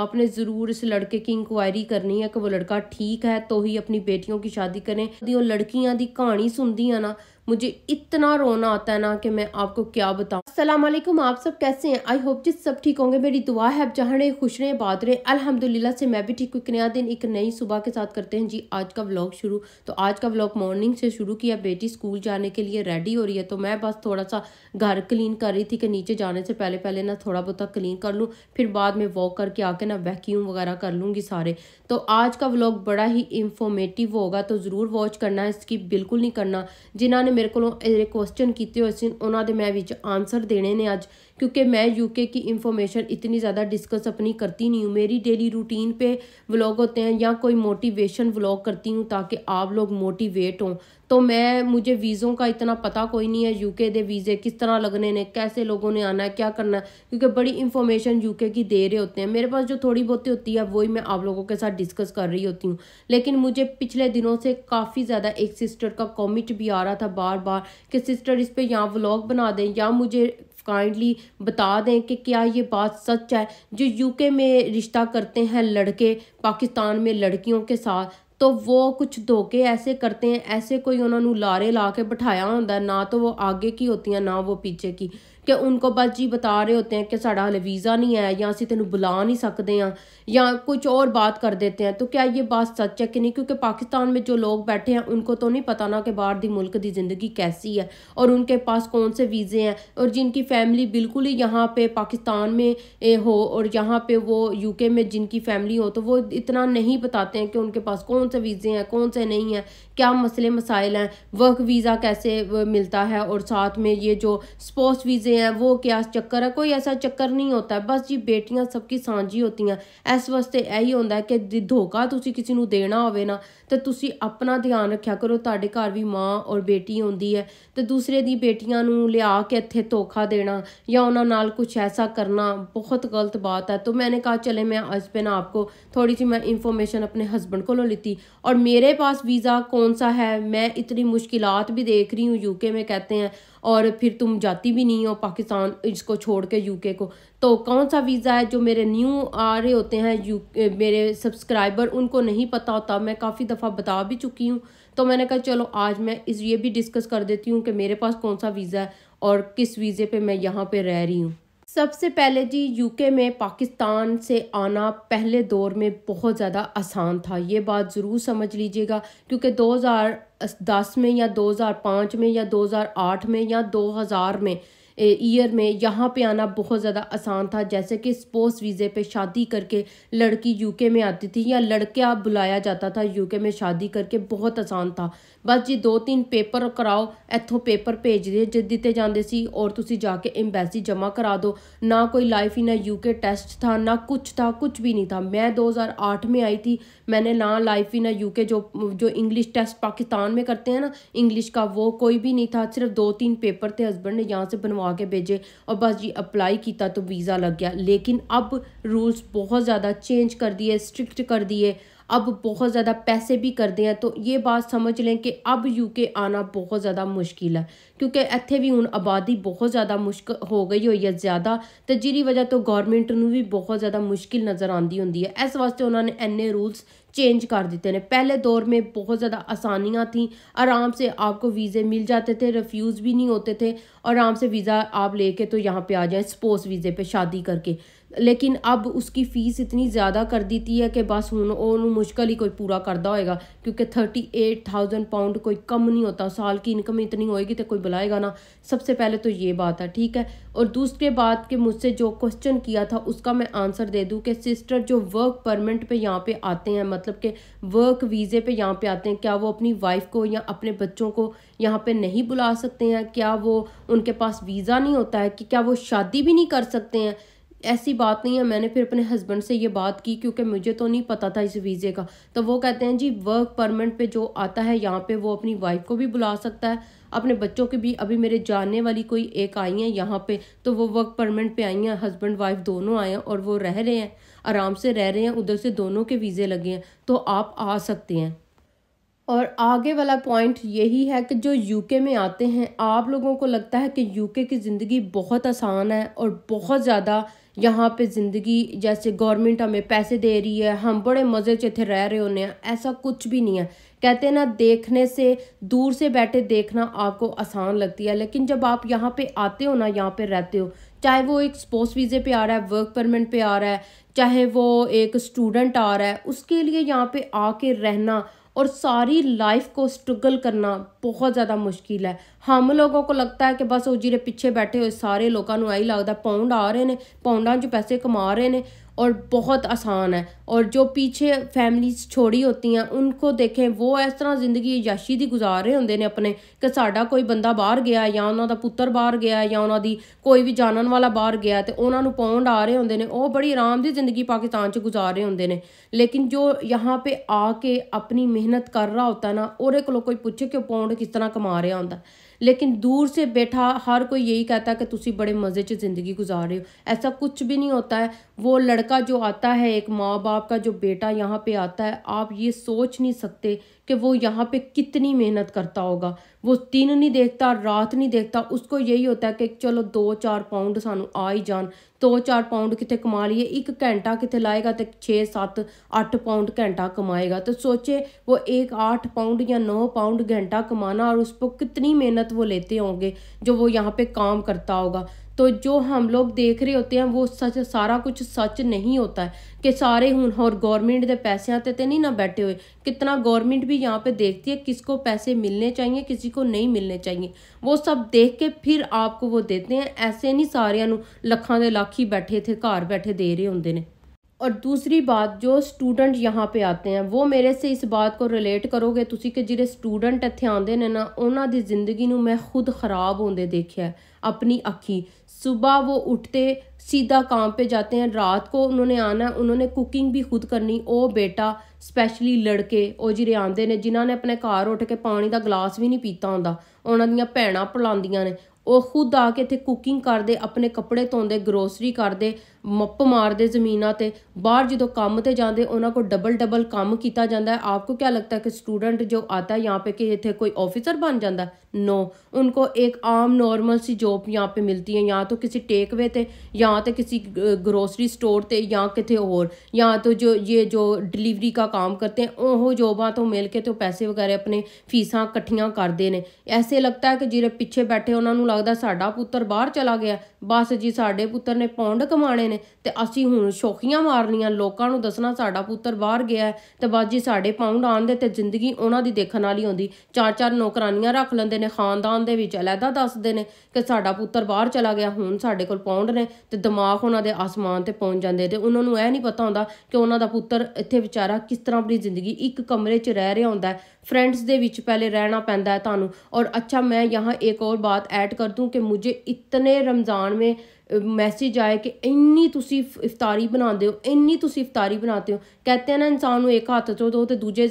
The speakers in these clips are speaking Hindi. आपने ज़रूर इस लड़के की इंक्वायरी करनी है कि वो लड़का ठीक है तो ही अपनी बेटियों की शादी करें। और लड़कियां दी कहानी सुनती है ना, मुझे इतना रोना आता है ना कि मैं आपको क्या बताऊं। अस्सलाम वालेकुम, आप सब कैसे हैं? आई होप जिस सब ठीक होंगे। मेरी दुआ है आप जहाँ रहे, खुश रहे, बात रहे। अल्हम्दुलिल्लाह से मैं भी ठीक। एक नया दिन एक नई सुबह के साथ करते हैं जी आज का व्लॉग शुरू। तो आज का व्लॉग मॉर्निंग से शुरू किया। बेटी स्कूल जाने के लिए रेडी हो रही है तो मैं बस थोड़ा सा घर क्लीन कर रही थी कि नीचे जाने से पहले पहले ना थोड़ा बहुत क्लीन कर लूँ, फिर बाद में वॉक करके आके ना वैक्यूम वगैरह कर लूँगी सारे। तो आज का व्लॉग बड़ा ही इंफॉर्मेटिव होगा, तो ज़रूर वॉच करना है, स्किप बिल्कुल नहीं करना। जिन्होंने मेरे को क्वेश्चन किए हो इस उन्होंने दे मैं विच आंसर देने ने अज, क्योंकि मैं यूके की इंफॉर्मेशन इतनी ज़्यादा डिस्कस अपनी करती नहीं हूँ। मेरी डेली रूटीन पे व्लॉग होते हैं या कोई मोटिवेशन व्लॉग करती हूँ ताकि आप लोग मोटिवेट हों। तो मैं मुझे वीज़ों का इतना पता कोई नहीं है, यूके दे वीज़े किस तरह लगने ने, कैसे लोगों ने आना है, क्या करना है, क्योंकि बड़ी इंफॉर्मेशन यूके की दे रहे होते हैं। मेरे पास जो थोड़ी बहुत होती है वही मैं आप लोगों के साथ डिस्कस कर रही होती हूँ। लेकिन मुझे पिछले दिनों से काफ़ी ज़्यादा एक सिस्टर का कमेंट भी आ रहा था बार बार कि सिस्टर इस पर या व्लॉग बना दें या मुझे काइंडली बता दें कि क्या ये बात सच है जो यूके में रिश्ता करते हैं लड़के पाकिस्तान में लड़कियों के साथ, तो वो कुछ धोखे ऐसे करते हैं, ऐसे कोई उन्होंने लारे ला के बिठाया होंदा, ना तो वो आगे की होती हैं ना वो पीछे की, कि उनको बस जी बता रहे होते हैं कि साढ़ा हले वीज़ा नहीं है या असी तेनों बुला नहीं सकते हैं या कुछ और बात कर देते हैं। तो क्या ये बात सच है कि नहीं? क्योंकि पाकिस्तान में जो लोग बैठे हैं उनको तो नहीं पता ना कि बाहर दी मुल्क दी ज़िंदगी कैसी है और उनके पास कौन से वीज़े हैं, और जिनकी फैमिली बिल्कुल ही यहाँ पे पाकिस्तान में हो और यहाँ पे वो यूके में जिनकी फैमिली हो तो वो इतना नहीं बताते हैं कि उनके पास कौन से वीज़े हैं कौन से नहीं हैं, क्या मसले मसाइल हैं, वर्क वीज़ा कैसे मिलता है और साथ में ये जो स्पोर्ट्स वीज़े हैं वो क्या चक्कर है। कोई ऐसा चक्कर नहीं होता, बस जी बेटियां सबकी सांझी होती हैं। इस वास्ते यही होता है कि धोखा तुसी किसी नू देना होवे ना तो तुसी अपना ध्यान रखा करो। तुहाडे घर भी माँ और बेटी होंदी है तो दूसरे दी बेटियां नू लिया के इत्थे धोखा देना या उन्हां नाल कुछ ऐसा करना बहुत गलत बात है। तो मैंने कहा चले मैं आज पे ना आपको थोड़ी सी मैं इंफॉर्मेशन अपने हस्बैंड को लेती और मेरे पास वीज़ा कौन सा है, मैं इतनी मुश्किलात भी देख रही हूँ यूके में कहते हैं, और फिर तुम जाती भी नहीं हो पाकिस्तान इसको छोड़ के यूके को, तो कौन सा वीज़ा है। जो मेरे न्यू आ रहे होते हैं मेरे सब्सक्राइबर उनको नहीं पता होता, मैं काफ़ी दफ़ा बता भी चुकी हूँ। तो मैंने कहा चलो आज मैं इस ये भी डिस्कस कर देती हूँ कि मेरे पास कौन सा वीज़ा है और किस वीज़े पे मैं यहाँ पे रह रही हूँ। सबसे पहले जी यूके में पाकिस्तान से आना पहले दौर में बहुत ज़्यादा आसान था, ये बात ज़रूर समझ लीजिएगा, क्योंकि 2010 में या 2005 में या 2008 में या 2000 में ईयर में यहाँ पे आना बहुत ज़्यादा आसान था। जैसे कि स्पोर्ट्स वीज़े पे शादी करके लड़की यूके में आती थी या लड़का बुलाया जाता था यूके में शादी करके, बहुत आसान था। बस जी 2-3 पेपर कराओ, इत्थों पेपर भेज दिते जाते सी और तुसी जाके एम्बेसी जमा करा दो। ना कोई लाइफ ही ना यूके टेस्ट था ना कुछ था, कुछ भी नहीं था। मैं 2008 में आई थी, मैंने ना लाइफ ही ना यूके जो इंग्लिश टेस्ट पाकिस्तान में करते हैं ना इंग्लिश का, वो कोई भी नहीं था। सिर्फ 2-3 पेपर थे, हस्बैंड ने यहाँ से बनवा आके भेजे और बस जी अप्लाई किया तो वीज़ा लग गया। लेकिन अब रूल्स बहुत ज़्यादा चेंज कर दिए, स्ट्रिक्ट कर दिए, अब बहुत ज़्यादा पैसे भी कर दें, तो ये बात समझ लें कि अब यूके आना बहुत ज़्यादा मुश्किल है, क्योंकि इत्थे भी हुण आबादी बहुत ज़्यादा मुश्किल हो गई होई है ज़्यादा, तो जिहदी वजह तो गौरमेंट नूं भी बहुत ज़्यादा मुश्किल नज़र आंदी हुंदी है। इस वास्ते उन्होंने इन्ने रूल्स चेंज कर दिते ने। पहले दौर में बहुत ज़्यादा आसानियाँ थी, आराम से आपको वीज़े मिल जाते थे, रिफ्यूज़ भी नहीं होते थे, आराम से वीज़ा आप लेके तो यहाँ पे आ जाएं स्पोर्ट्स वीज़े पे शादी करके। लेकिन अब उसकी फ़ीस इतनी ज़्यादा कर दी है कि बस हुण उन्होंने मुश्किल ही कोई पूरा करता होएगा, क्योंकि 38,000 पाउंड कोई कम नहीं होता। साल की इनकम इतनी होएगी तो कोई बुलाएगा ना, सबसे पहले तो ये बात है, ठीक है। और दूसरे बात के मुझसे जो क्वेश्चन किया था उसका मैं आंसर दे दूं कि सिस्टर जो वर्क परमिट पे यहाँ पे आते हैं, मतलब कि वर्क वीज़े पे यहाँ पे आते हैं, क्या वो अपनी वाइफ को या अपने बच्चों को यहाँ पे नहीं बुला सकते हैं? क्या वो उनके पास वीज़ा नहीं होता है? कि क्या वो शादी भी नहीं कर सकते हैं? ऐसी बात नहीं है। मैंने फिर अपने हस्बैंड से ये बात की क्योंकि मुझे तो नहीं पता था इस वीज़े का, तो वो कहते हैं जी वर्क परमिट पे जो आता है यहाँ पे वो अपनी वाइफ को भी बुला सकता है, अपने बच्चों के भी। अभी मेरे जानने वाली कोई एक आई हैं यहाँ पे, तो वो वर्क परमिट पे आई हैं, हस्बैंड वाइफ दोनों आए हैं और वो रह रहे हैं, आराम से रह रहे हैं, उधर से दोनों के वीज़े लगे हैं, तो आप आ सकते हैं। और आगे वाला पॉइंट यही है कि जो यूके में आते हैं, आप लोगों को लगता है कि यूके की ज़िंदगी बहुत आसान है और बहुत ज़्यादा यहाँ पे ज़िंदगी जैसे गवर्नमेंट हमें पैसे दे रही है, हम बड़े मज़े चेथे रह रहे होने हैं, ऐसा कुछ भी नहीं है। कहते हैं ना, देखने से, दूर से बैठे देखना आपको आसान लगती है, लेकिन जब आप यहाँ पे आते हो ना, यहाँ पे रहते हो, चाहे वो एक स्पोर्ट्स वीज़े पे आ रहा है, वर्क परमिट पे आ रहा है, चाहे वो एक स्टूडेंट आ रहा है, उसके लिए यहाँ पे आके रहना और सारी लाइफ को स्ट्रगल करना बहुत ज़्यादा मुश्किल है। हम लोगों को लगता है कि बस वो जिरे पीछे बैठे हुए सारे लोगों को यही लगता पाउंड आ रहे हैं, पाउंडा जो पैसे कमा रहे हैं और बहुत आसान है, और जो पीछे फैमिलीज छोड़ी होती हैं उनको देखें, वो इस तरह जिंदगी याशी दी गुजार रहे होंगे ने अपने कि साडा कोई बंदा बाहर गया या उन्होंने पुत्र बाहर गया या उन्होंने कोई भी जानन वाला बाहर गया तो उन्होंने पाउंड आ रहे होंगे ने, वो बड़ी आराम की जिंदगी पाकिस्तान च गुजार रहे होंगे ने। लेकिन जो यहाँ पे आके अपनी मेहनत कर रहा होता है ना, और कोई पूछे कि पाउंड किस तरह कमा रहा होंगे, लेकिन दूर से बैठा हर कोई यही कहता है कि तुसी बड़े मज़े से ज़िंदगी गुजार रहे हो। ऐसा कुछ भी नहीं होता है। वो लड़का जो आता है, एक माँ बाप का जो बेटा यहाँ पे आता है, आप ये सोच नहीं सकते कि वो यहाँ पे कितनी मेहनत करता होगा। वो दिन नहीं देखता, रात नहीं देखता, उसको यही होता है कि चलो 2-4 पाउंड सानू आ ही जान, 2-4 पाउंड कितने कमा लिए, एक घंटा कितने लाएगा तो 6-7-8 पाउंड घंटा कमाएगा। तो सोचे वो 1-8 पाउंड या 9 पाउंड घंटा कमाना, और उस पर कितनी मेहनत वो लेते होंगे जो वो यहाँ पे काम करता होगा। तो जो हम लोग देख रहे होते हैं वो सच, सारा कुछ सच नहीं होता है कि सारे हुन और गवर्नमेंट के पैसे आते तो नहीं ना बैठे हुए। कितना गवर्नमेंट भी यहाँ पे देखती है किसको पैसे मिलने चाहिए, किसी को नहीं मिलने चाहिए, वो सब देख के फिर आपको वो देते हैं। ऐसे नहीं सारियां नू लखां दे लाख ही बैठे थे घर बैठे दे रहे होंदे ने। और दूसरी बात, जो स्टूडेंट यहाँ पे आते हैं, वो मेरे से इस बात को रिलेट करोगे तुसी कि जिहड़े स्टूडेंट इत्थे आंदे ने ना, उन्हां दी जिंदगी नूं मैं खुद खराब होंदे देखिया है अपनी अखी। सुबह वो उठते सीधा काम पे जाते हैं, रात को उन्होंने आना, उन्होंने कुकिंग भी खुद करनी। ओ बेटा स्पैशली लड़के वो जिरे आंदे ने जिन्होंने अपने घर उठ के पानी का गिलास भी नहीं पीता होंदा, उन्हां दीयां भैणां पलांदियां ने, वो खुद आके इतने कुकिंग करते, अपने कपड़े धोते, ग्रोसरी करते, मप्प मारते जमीना ते। बाहर जो काम ते जाते उन्होंने को डबल डबल काम किया जाता है। आपको क्या लगता है कि स्टूडेंट जो आता है यहाँ पे कि इतने कोई ऑफिसर बन जाता है? नो, उनको एक आम नॉर्मल सी जॉब यहाँ पे मिलती है, या तो किसी टेकवे ते, या तो किसी ग्रोसरी स्टोर ते, या कितने और, या तो जो ये जो डिलीवरी का काम करते हैं वो जॉबा तो मिल के तो पैसे वगैरह अपने फीसा इकट्ठियाँ करते हैं। ऐसे लगता है कि जिहड़े पिछे बैठे उन्होंने लगता साडा पुत्र बाहर चला गया, बस जी साडे पुत्र ने पाउंड कमाने ने ते असी हुण शौकियां मारनियां, लोकां नूं दसना साडा पुत्र बाहर गया है ते बस जी साडे पाउंड आण दे, ते जिंदगी उन्हां दी देखण वाली होंदी। 4-4 नौकरानियां रख लैंदे ने, खानदान दे विच अलहदा दसदे ने कि साडा पुत्र बाहर चला गया, हुण साडे कोल पाउंड ने, ते दिमाग उन्हां दे आसमान ते पहुंच जांदे। ते उन्हां नूं इह नहीं पता हुंदा कि उन्हां दा पुत्र इत्थे बेचारा किस तरह अपनी जिंदगी एक कमरे च रह रहा हुंदा है। फ्रेंड्स दे विच पहले रहना पैंदा है तुहानूं। और अच्छा, मैं यहाँ एक और बात ऐड कर दूँ कि मुझे इतने रमज़ान में मैसेज आए कि इन्नी तुसी इफ्तारी बनाते हो, इन्नी तुसी इफ्तारी बनाते हो। कहते हैं ना, इंसान एक हाथ तो दो तो दूजे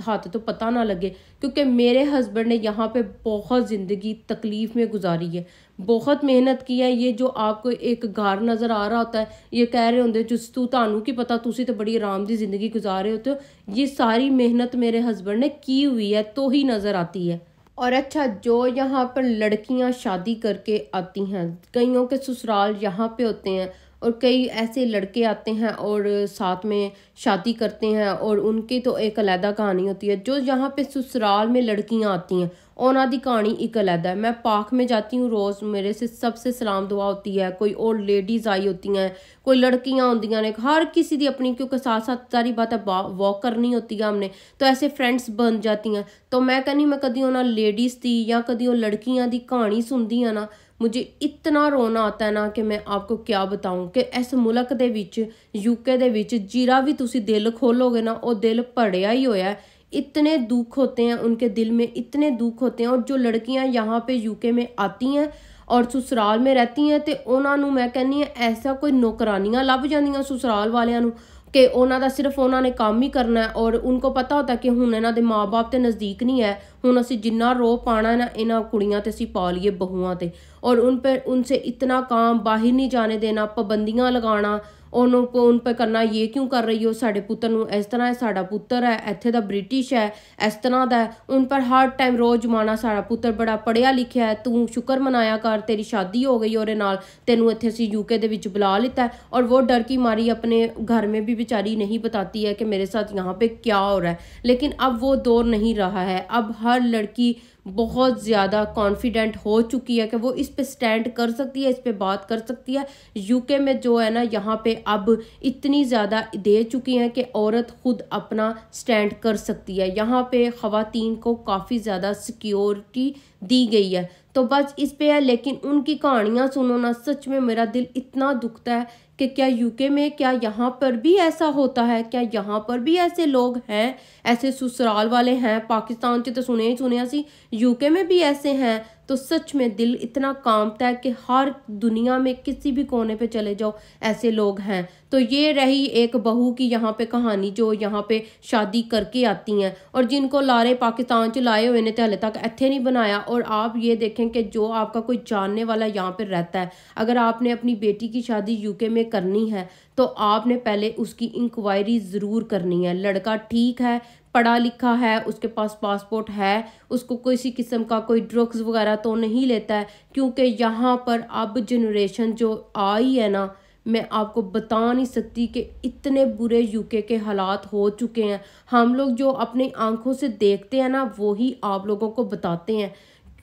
हाथ तो पता ना लगे। क्योंकि मेरे हस्बैंड ने यहाँ पे बहुत ज़िंदगी तकलीफ़ में गुजारी है, बहुत मेहनत की है। ये जो आपको एक घर नज़र आ रहा होता है, ये कह रहे होंगे जिस तू तानू की पता तुसी तो बड़ी आराम की ज़िंदगी गुजार रहे होते हो, ये सारी मेहनत मेरे हस्बैंड ने की हुई है तो ही नज़र आती है। और अच्छा, जो यहाँ पर लड़कियाँ शादी करके आती हैं, कईयों के ससुराल यहाँ पे होते हैं, और कई ऐसे लड़के आते हैं और साथ में शादी करते हैं, और उनकी तो एक अलहदा कहानी होती है। जो यहाँ पे ससुराल में लड़कियाँ आती हैं उन्होंने की कहानी एक अलहदा है। मैं पार्क में जाती हूँ रोज़, मेरे से सबसे सलाम दुआ होती है। कोई ओल्ड लेडीज़ आई होती हैं, कोई लड़कियाँ होंदियाँ ने, हर किसी की अपनी, क्योंकि साथ साथ सारी बात है, वॉक करनी होती है हमने, तो ऐसे फ्रेंड्स बन जाती हैं। तो मैं कहनी, मैं कभी उन्होंने लेडीज़ की या कभी वो लड़कियाँ की कहानी सुनती है ना, मुझे इतना रोना आता है ना कि मैं आपको क्या बताऊँ कि इस मुल्क दे विच, यूके दे विच, जिरा भी तुसी दिल खोलोगे ना, वो दिल भरिया ही होया है। इतने दुख होते हैं उनके दिल में, इतने दुख होते हैं। और जो लड़कियां यहाँ पे यूके में आती हैं और ससुराल में रहती हैं, तो उन्होंने मैं कहनी है ऐसा कोई नौकरानियाँ लभ जांदियां ससुराल वालियां नूं कि उन्होंने सिर्फ उन्होंने काम ही करना है, और उनको पता होता है कि हुण इन्हां दे माँ बाप तो नज़दीक नहीं है, हुण असी जिन्ना रो पाना ना इन्हां कुड़ियां ते असी पा लीए बहुआं ते, और उन पर उनसे इतना काम, बाहर नहीं जाने देना, पाबंदियाँ लगाना, उन पर करना ये क्यों कर रही हो, साढ़े पुत्र नूं इस तरह है, साढ़ा पुत्र है इत्थे दा ब्रिटिश है इस तरह दा है। उन पर हर टाइम रोज माना साढ़ा पुत्र बड़ा पढ़िया लिखिया है, तू शुक्र मनाया कर तेरी शादी हो गई और नाल तेनों इत्थे असीं यूके दे विच बुला लेता है। और वो डर की मारी अपने घर में भी बेचारी नहीं बताती है कि मेरे साथ यहाँ पे क्या हो रहा है। लेकिन अब वो दौर नहीं रहा है, अब हर लड़की बहुत ज़्यादा कॉन्फिडेंट हो चुकी है कि वो इस पे स्टैंड कर सकती है, इस पे बात कर सकती है। यूके में जो है ना यहाँ पे अब इतनी ज़्यादा दे चुकी हैं कि औरत ख़ुद अपना स्टैंड कर सकती है, यहाँ पे ख़वातीन को काफ़ी ज़्यादा सिक्योरिटी दी गई है। तो बस इस पे है, लेकिन उनकी कहानियाँ सुनो ना, सच में मेरा दिल इतना दुखता है कि क्या यूके में, क्या यहाँ पर भी ऐसा होता है, क्या यहाँ पर भी ऐसे लोग हैं, ऐसे ससुराल वाले हैं। पाकिस्तान च तो सुने ही सुने सी, यूके में भी ऐसे हैं। तो सच में दिल इतना कांपता है कि हर दुनिया में किसी भी कोने पे चले जाओ ऐसे लोग हैं। तो ये रही एक बहू की यहाँ पे कहानी, जो यहाँ पे शादी करके आती हैं और जिनको लारे पाकिस्तान च लाए हुए ने तो हले तक इत्थे नहीं बनाया। और आप ये देखें कि जो आपका कोई जानने वाला यहाँ पे रहता है, अगर आपने अपनी बेटी की शादी यूके में करनी है तो आपने पहले उसकी इंक्वायरी ज़रूर करनी है। लड़का ठीक है, पढ़ा लिखा है, उसके पास पासपोर्ट है, उसको किसी किस्म का कोई ड्रग्स वगैरह तो नहीं लेता है, क्योंकि यहाँ पर अब जनरेशन जो आई है ना, मैं आपको बता नहीं सकती कि इतने बुरे यूके के हालात हो चुके हैं। हम लोग जो अपनी आंखों से देखते हैं ना, वही आप लोगों को बताते हैं,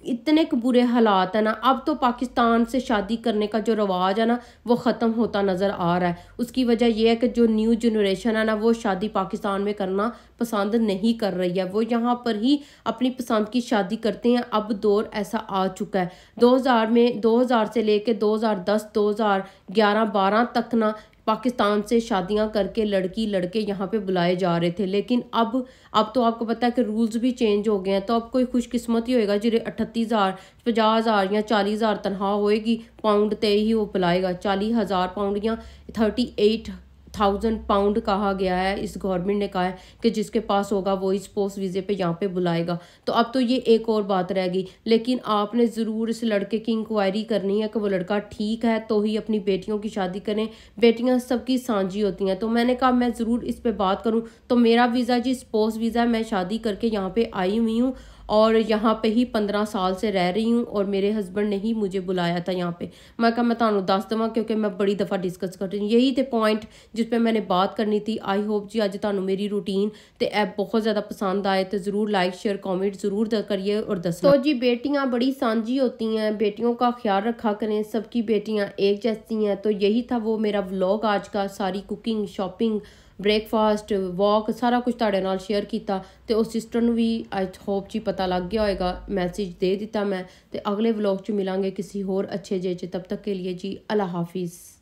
इतने के बुरे हालात है ना। अब तो पाकिस्तान से शादी करने का जो रवाज है ना, वो ख़त्म होता नज़र आ रहा है। उसकी वजह यह है कि जो न्यू जनरेशन है ना, वो शादी पाकिस्तान में करना पसंद नहीं कर रही है, वो यहाँ पर ही अपनी पसंद की शादी करते हैं। अब दौर ऐसा आ चुका है, 2000 से लेकर 2010 2011-12 तक ना पाकिस्तान से शादियां करके लड़की लड़के यहाँ पे बुलाए जा रहे थे। लेकिन अब तो आपको पता है कि रूल्स भी चेंज हो गए हैं। तो अब कोई खुशकिस्मत ही होएगा जिसे 38,000 50,000 या 40,000 तनख्वाह होएगी पाउंड ते ही वो बुलाएगा। 40,000 पाउंड या 38,000 पाउंड कहा गया है, इस गवर्नमेंट ने कहा है कि जिसके पास होगा वो इस पोस्ट वीज़े पे यहाँ पे बुलाएगा। तो अब तो ये एक और बात रह गई, लेकिन आपने ज़रूर इस लड़के की इंक्वायरी करनी है कि वो लड़का ठीक है तो ही अपनी बेटियों की शादी करें। बेटियाँ सबकी सांझी होती हैं। तो मैंने कहा मैं ज़रूर इस पर बात करूँ। तो मेरा वीज़ा जी स्पोर्ट्स वीज़ा है, मैं शादी करके यहाँ पर आई हुई हूँ और यहाँ पे ही 15 साल से रह रही हूँ और मेरे हस्बैंड ने ही मुझे बुलाया था यहाँ पे। मैं कहा मैं तुहानू दस देवां क्योंकि मैं बड़ी दफ़ा डिस्कस करती हूँ। यही थे पॉइंट जिस पे मैंने बात करनी थी। आई होप जी अज तुहानू मेरी रूटीन ते ऐप बहुत ज़्यादा पसंद आए तो ज़रूर लाइक शेयर कॉमेंट ज़रूर करिए और दसो। तो जी बेटियाँ बड़ी सांझी होती हैं, बेटियों का ख्याल रखा करें, सबकी बेटियाँ एक जैसी हैं। तो यही था वो मेरा व्लॉग आज का, सारी कुकिंग शॉपिंग ब्रेकफास्ट वॉक सारा कुछ तुहाडे नाल शेयर कीता ते उस सिस्टर नूं भी आई होप जी पता लग गया होएगा, मैसेज दे दिता मैं। ते अगले व्लॉग च मिलांगे किसी होर अच्छे जे च, तब तक के लिए जी अल्लाह हाफिज़।